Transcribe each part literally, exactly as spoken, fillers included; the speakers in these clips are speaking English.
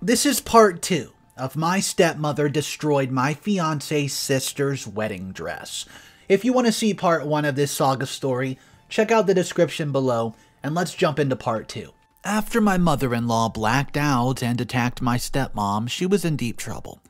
This is part two of my stepmother destroyed my fiance's sister's wedding dress. If you want to see part one of this saga story, check out the description below, and let's jump into part two. After my mother-in-law blacked out and attacked my stepmom, she was in deep trouble.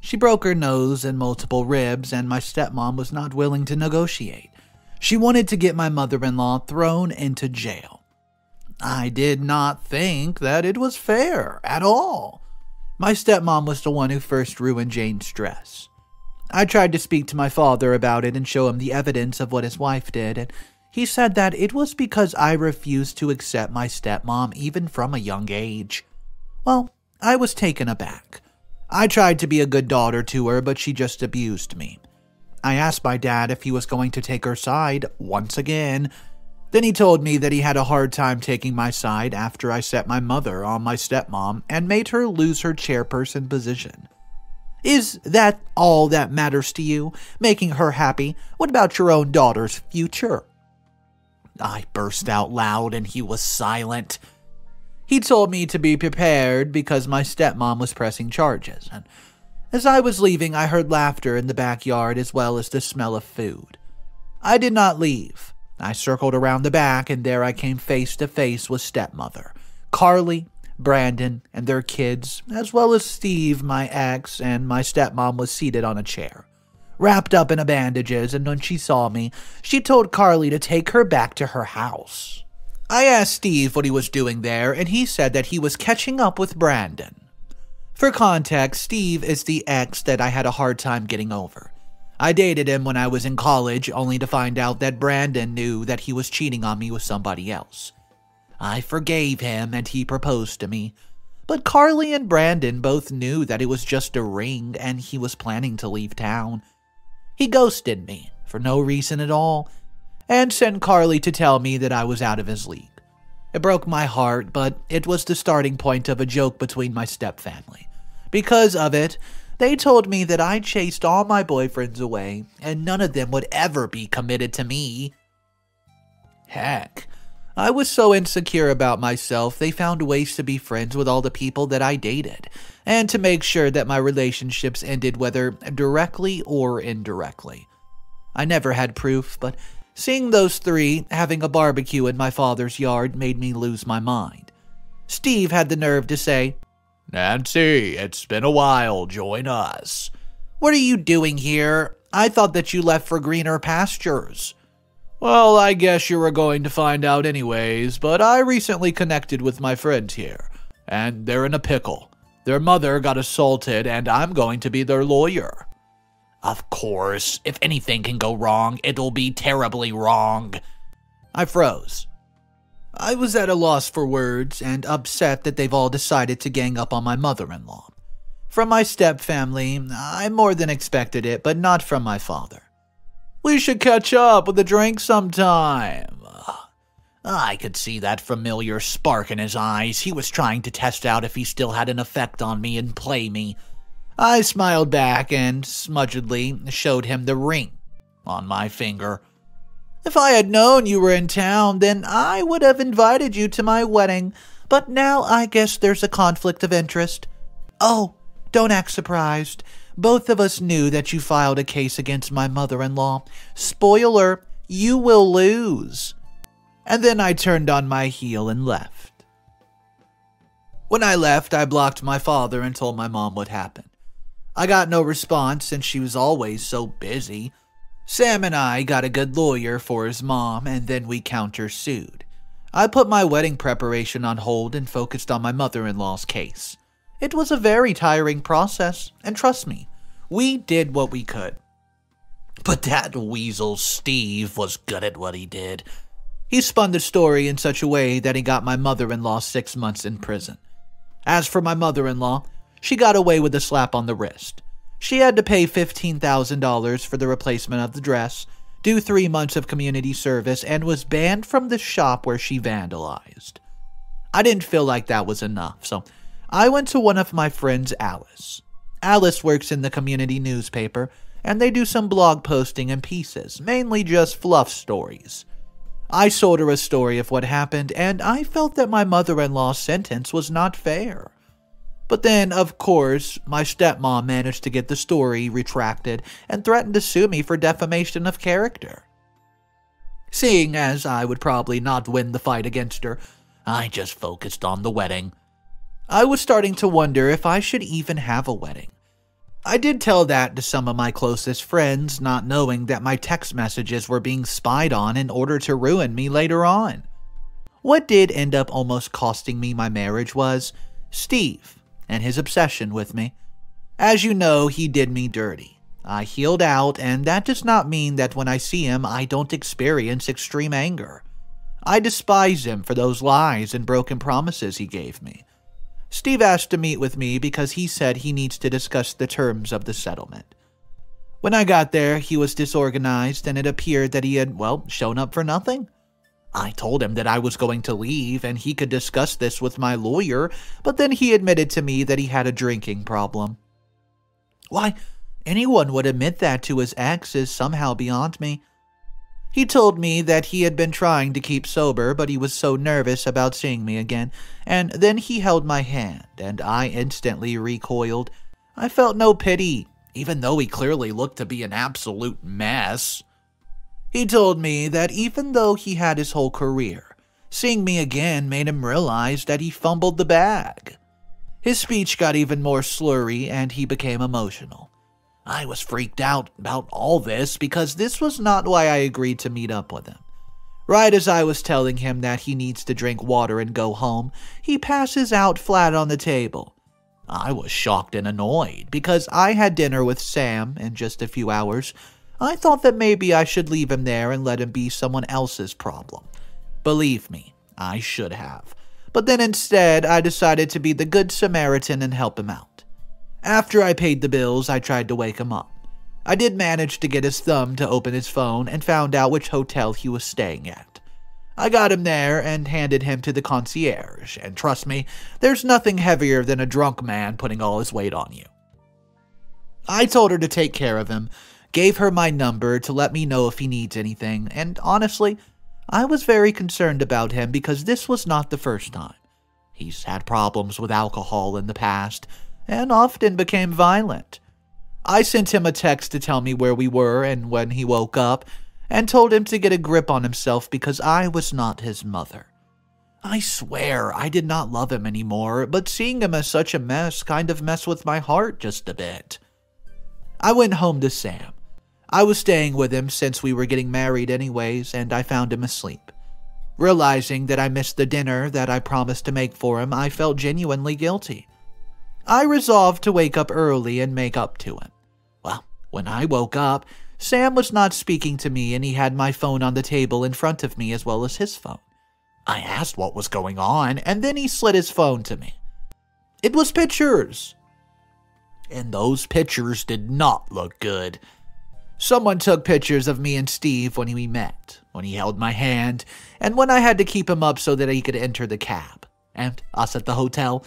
She broke her nose and multiple ribs, and my stepmom was not willing to negotiate. She wanted to get my mother-in-law thrown into jail. I did not think that it was fair at all. My stepmom was the one who first ruined Jane's dress. I tried to speak to my father about it and show him the evidence of what his wife did, and he said that it was because I refused to accept my stepmom even from a young age. Well, I was taken aback. I tried to be a good daughter to her, but she just abused me. I asked my dad if he was going to take her side once again. Then he told me that he had a hard time taking my side after I set my mother on my stepmom and made her lose her chairperson position. Is that all that matters to you? Making her happy? What about your own daughter's future? I burst out loud and he was silent. He told me to be prepared because my stepmom was pressing charges, and as I was leaving, I heard laughter in the backyard as well as the smell of food. I did not leave. I circled around the back, and there I came face to face with stepmother, Carly, Brandon, and their kids, as well as Steve, my ex, and my stepmom was seated on a chair, wrapped up in bandages, and when she saw me, she told Carly to take her back to her house. I asked Steve what he was doing there, and he said that he was catching up with Brandon. For context, Steve is the ex that I had a hard time getting over. I dated him when I was in college, only to find out that Brandon knew that he was cheating on me with somebody else. I forgave him, and he proposed to me. But Carly and Brandon both knew that it was just a ring, and he was planning to leave town. He ghosted me, for no reason at all, and sent Carly to tell me that I was out of his league. It broke my heart, but it was the starting point of a joke between my stepfamily. Because of it, they told me that I chased all my boyfriends away, and none of them would ever be committed to me. Heck, I was so insecure about myself, they found ways to be friends with all the people that I dated, and to make sure that my relationships ended whether directly or indirectly. I never had proof, but seeing those three having a barbecue in my father's yard made me lose my mind. Steve had the nerve to say, "Nancy, it's been a while, join us." "What are you doing here? I thought that you left for greener pastures." "Well, I guess you were going to find out anyways, but I recently connected with my friends here, and they're in a pickle. Their mother got assaulted, and I'm going to be their lawyer." "Of course, if anything can go wrong, it'll be terribly wrong." I froze. I was at a loss for words and upset that they've all decided to gang up on my mother-in-law. From my step-family, I more than expected it, but not from my father. "We should catch up with a drink sometime." I could see that familiar spark in his eyes. He was trying to test out if he still had an effect on me and play me. I smiled back and, smudgedly, showed him the ring on my finger. "If I had known you were in town, then I would have invited you to my wedding, but now I guess there's a conflict of interest." "Oh, don't act surprised. Both of us knew that you filed a case against my mother-in-law. Spoiler, you will lose." And then I turned on my heel and left. When I left, I blocked my father and told my mom what happened. I got no response since she was always so busy. Sam and I got a good lawyer for his mom, and then we countersued. I put my wedding preparation on hold and focused on my mother-in-law's case. It was a very tiring process, and trust me, we did what we could. But that weasel Steve was good at what he did. He spun the story in such a way that he got my mother-in-law six months in prison. As for my mother-in-law, she got away with a slap on the wrist. She had to pay fifteen thousand dollars for the replacement of the dress, do three months of community service, and was banned from the shop where she vandalized. I didn't feel like that was enough, so I went to one of my friends, Alice. Alice works in the community newspaper, and they do some blog posting and pieces, mainly just fluff stories. I sold her a story of what happened, and I felt that my mother-in-law's sentence was not fair. But then, of course, my stepmom managed to get the story retracted and threatened to sue me for defamation of character. Seeing as I would probably not win the fight against her, I just focused on the wedding. I was starting to wonder if I should even have a wedding. I did tell that to some of my closest friends, not knowing that my text messages were being spied on in order to ruin me later on. What did end up almost costing me my marriage was Steve and his obsession with me. As you know, he did me dirty. I healed out, and that does not mean that when I see him, I don't experience extreme anger. I despise him for those lies and broken promises he gave me. Steve asked to meet with me because he said he needs to discuss the terms of the settlement. When I got there, he was disorganized, and it appeared that he had, well, shown up for nothing. I told him that I was going to leave and he could discuss this with my lawyer, but then he admitted to me that he had a drinking problem. Why anyone would admit that to his ex is somehow beyond me. He told me that he had been trying to keep sober, but he was so nervous about seeing me again, and then he held my hand, and I instantly recoiled. I felt no pity, even though he clearly looked to be an absolute mess. He told me that even though he had his whole career, seeing me again made him realize that he fumbled the bag. His speech got even more slurry and he became emotional. I was freaked out about all this because this was not why I agreed to meet up with him. Right as I was telling him that he needs to drink water and go home, he passes out flat on the table. I was shocked and annoyed because I had dinner with Sam in just a few hours. I thought that maybe I should leave him there and let him be someone else's problem. Believe me, I should have. But then instead, I decided to be the good Samaritan and help him out. After I paid the bills, I tried to wake him up. I did manage to get his thumb to open his phone and found out which hotel he was staying at. I got him there and handed him to the concierge, and trust me, there's nothing heavier than a drunk man putting all his weight on you. I told her to take care of him, gave her my number to let me know if he needs anything, and honestly, I was very concerned about him because this was not the first time. He's had problems with alcohol in the past, and often became violent. I sent him a text to tell me where we were and when he woke up, and told him to get a grip on himself because I was not his mother. I swear I did not love him anymore, but seeing him as such a mess kind of messed with my heart just a bit. I went home to Sam. I was staying with him since we were getting married anyways, and I found him asleep. Realizing that I missed the dinner that I promised to make for him, I felt genuinely guilty. I resolved to wake up early and make up to him. Well, when I woke up, Sam was not speaking to me and he had my phone on the table in front of me as well as his phone. I asked what was going on, and then he slid his phone to me. It was pictures. And those pictures did not look good. Someone took pictures of me and Steve when we met, when he held my hand, and when I had to keep him up so that he could enter the cab, and us at the hotel.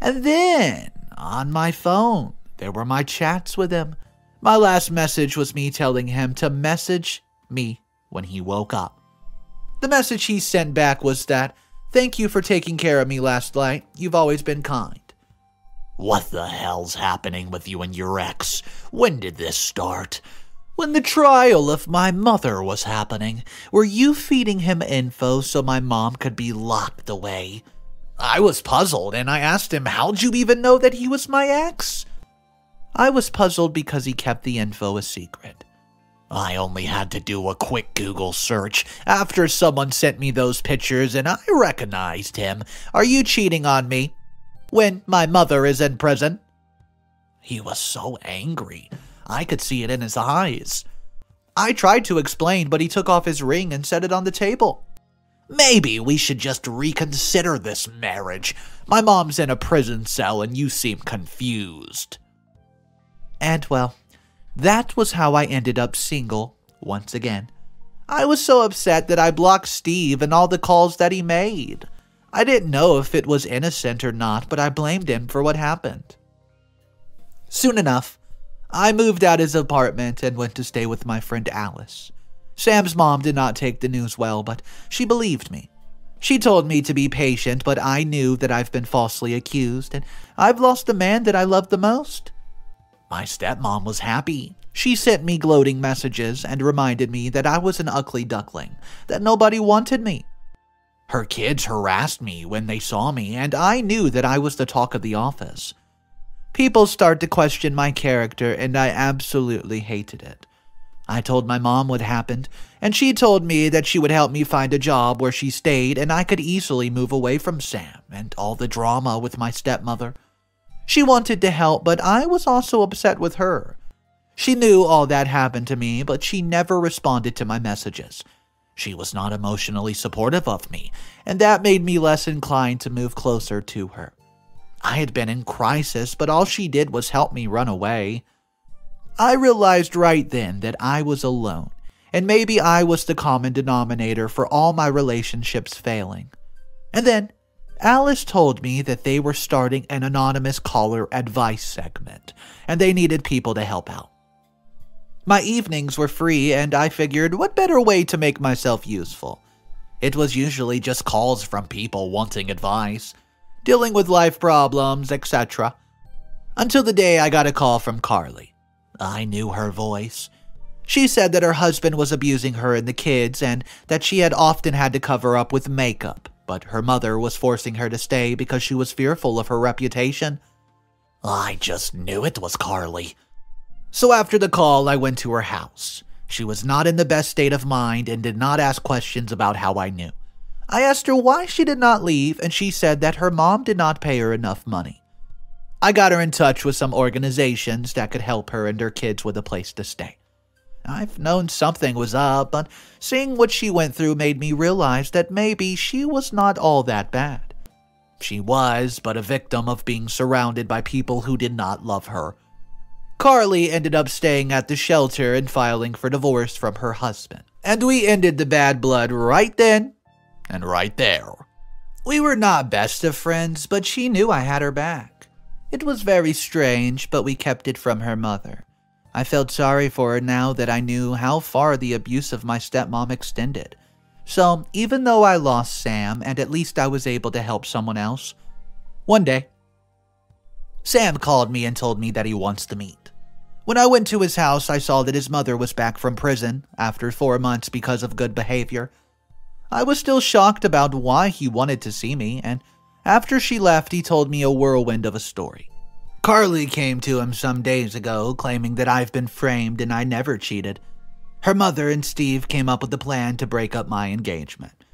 And then, on my phone, there were my chats with him. My last message was me telling him to message me when he woke up. The message he sent back was that, "Thank you for taking care of me last night. You've always been kind." What the hell's happening with you and your ex? When did this start? When the trial of my mother was happening, were you feeding him info so my mom could be locked away? I was puzzled and I asked him, how'd you even know that he was my ex? I was puzzled because he kept the info a secret. I only had to do a quick Google search after someone sent me those pictures and I recognized him. Are you cheating on me when my mother is in prison? He was so angry. I could see it in his eyes. I tried to explain, but he took off his ring and set it on the table. Maybe we should just reconsider this marriage. My mom's in a prison cell and you seem confused. And well, that was how I ended up single once again. I was so upset that I blocked Steve and all the calls that he made. I didn't know if it was innocent or not, but I blamed him for what happened. Soon enough, I moved out of his apartment and went to stay with my friend Alice. Sam's mom did not take the news well, but she believed me. She told me to be patient, but I knew that I've been falsely accused, and I've lost the man that I loved the most. My stepmom was happy. She sent me gloating messages and reminded me that I was an ugly duckling, that nobody wanted me. Her kids harassed me when they saw me, and I knew that I was the talk of the office. People started to question my character, and I absolutely hated it. I told my mom what happened, and she told me that she would help me find a job where she stayed and I could easily move away from Sam and all the drama with my stepmother. She wanted to help, but I was also upset with her. She knew all that happened to me, but she never responded to my messages. She was not emotionally supportive of me, and that made me less inclined to move closer to her. I had been in crisis, but all she did was help me run away. I realized right then that I was alone, and maybe I was the common denominator for all my relationships failing. And then, Alice told me that they were starting an anonymous caller advice segment, and they needed people to help out. My evenings were free, and I figured what better way to make myself useful. It was usually just calls from people wanting advice, dealing with life problems, et cetera. Until the day I got a call from Carly. I knew her voice. She said that her husband was abusing her and the kids, and that she had often had to cover up with makeup, but her mother was forcing her to stay because she was fearful of her reputation. I just knew it was Carly. So after the call, I went to her house. She was not in the best state of mind and did not ask questions about how I knew. I asked her why she did not leave, and she said that her mom did not pay her enough money. I got her in touch with some organizations that could help her and her kids with a place to stay. I've known something was up, but seeing what she went through made me realize that maybe she was not all that bad. She was, but a victim of being surrounded by people who did not love her. Carly ended up staying at the shelter and filing for divorce from her husband. And we ended the bad blood right then and right there. We were not best of friends, but she knew I had her back. It was very strange, but we kept it from her mother. I felt sorry for her now that I knew how far the abuse of my stepmom extended. So, even though I lost Sam, and at least I was able to help someone else. One day, Sam called me and told me that he wants to meet. When I went to his house, I saw that his mother was back from prison after four months because of good behavior. I was still shocked about why he wanted to see me, and after she left, he told me a whirlwind of a story. Carly came to him some days ago, claiming that I've been framed and I never cheated. Her mother and Steve came up with a plan to break up my engagement.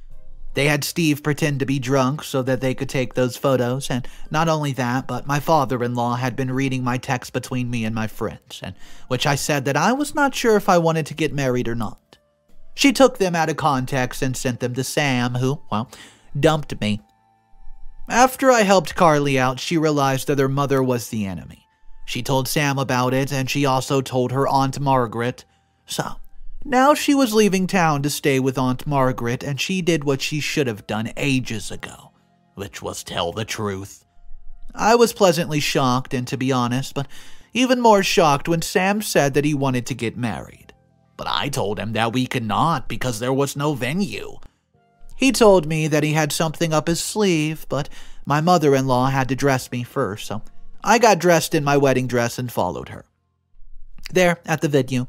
They had Steve pretend to be drunk so that they could take those photos, and not only that, but my father-in-law had been reading my text between me and my friends, and which I said that I was not sure if I wanted to get married or not. She took them out of context and sent them to Sam, who, well, dumped me. After I helped Carly out, she realized that her mother was the enemy. She told Sam about it, and she also told her Aunt Margaret. So, now she was leaving town to stay with Aunt Margaret, and she did what she should have done ages ago, which was tell the truth. I was pleasantly shocked, and to be honest, but even more shocked when Sam said that he wanted to get married. But I told him that we could not because there was no venue. He told me that he had something up his sleeve, but my mother-in-law had to dress me first, so I got dressed in my wedding dress and followed her. There, at the venue,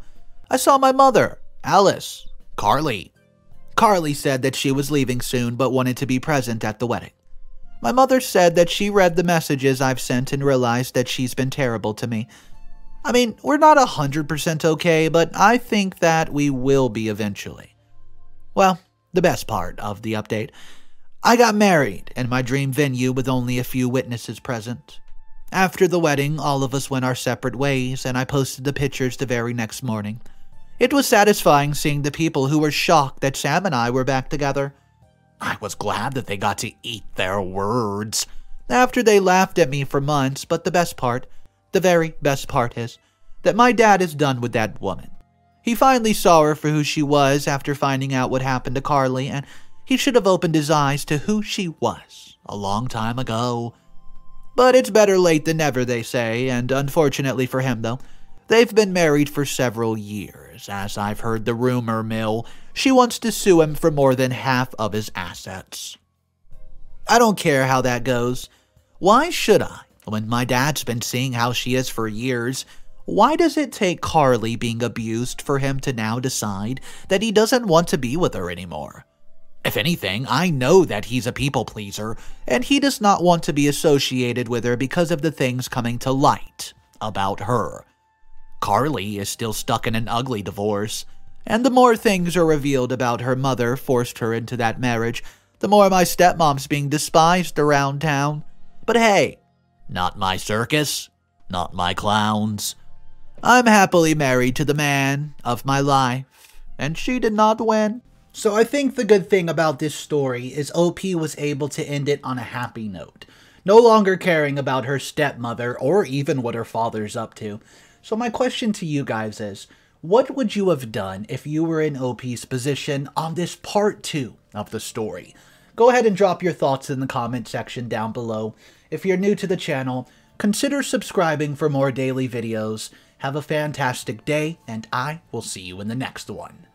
I saw my mother, Alice, Carly. Carly said that she was leaving soon but wanted to be present at the wedding. My mother said that she read the messages I've sent and realized that she's been terrible to me. I mean, we're not one hundred percent okay, but I think that we will be eventually. Well, the best part of the update. I got married in my dream venue with only a few witnesses present. After the wedding, all of us went our separate ways, and I posted the pictures the very next morning. It was satisfying seeing the people who were shocked that Sam and I were back together. I was glad that they got to eat their words. After they laughed at me for months, but the best part, the very best part is, that my dad is done with that woman. He finally saw her for who she was after finding out what happened to Carly, and he should have opened his eyes to who she was a long time ago. But it's better late than never, they say, and unfortunately for him, though, they've been married for several years. As I've heard the rumor mill, she wants to sue him for more than half of his assets. I don't care how that goes. Why should I? When my dad's been seeing how she is for years, why does it take Carly being abused for him to now decide that he doesn't want to be with her anymore? If anything, I know that he's a people pleaser, and he does not want to be associated with her because of the things coming to light about her. Carly is still stuck in an ugly divorce, and the more things are revealed about her mother forced her into that marriage, the more my stepmom's being despised around town. But hey, not my circus, not my clowns. I'm happily married to the man of my life, and she did not win. So I think the good thing about this story is O P was able to end it on a happy note, no longer caring about her stepmother or even what her father's up to. So my question to you guys is, what would you have done if you were in O P's position on this part two of the story? Go ahead and drop your thoughts in the comment section down below. If you're new to the channel, consider subscribing for more daily videos. Have a fantastic day, and I will see you in the next one.